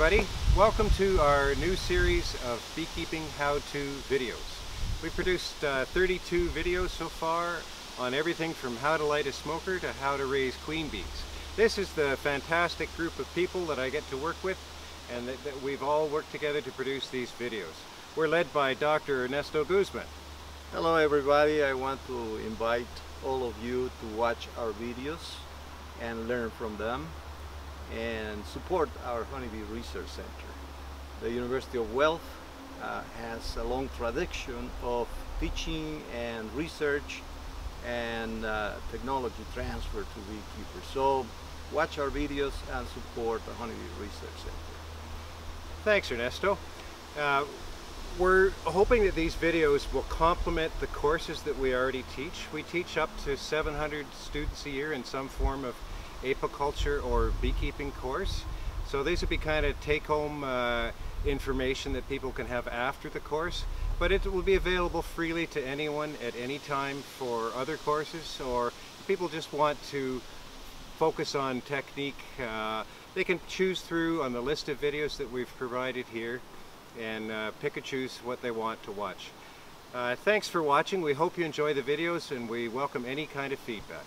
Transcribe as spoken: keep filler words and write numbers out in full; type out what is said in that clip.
everybody. Welcome to our new series of beekeeping how-to videos. We've produced uh, thirty-two videos so far on everything from how to light a smoker to how to raise queen bees. This is the fantastic group of people that I get to work with, and that, that we've all worked together to produce these videos. We're led by Doctor Ernesto Guzman. Hello everybody, I want to invite all of you to watch our videos and learn from them and support our Honey Bee Research Centre. The University of Guelph uh, has a long tradition of teaching and research and uh, technology transfer to beekeepers. So watch our videos and support the Honey Bee Research Centre. Thanks, Ernesto. Uh, We're hoping that these videos will complement the courses that we already teach. We teach up to seven hundred students a year in some form of apiculture or beekeeping course. So these would be kind of take-home uh, information that people can have after the course. But it will be available freely to anyone at any time for other courses, or if people just want to focus on technique, uh, they can choose through on the list of videos that we've provided here and uh, pick and choose what they want to watch. Uh, thanks for watching. We hope you enjoy the videos, and we welcome any kind of feedback.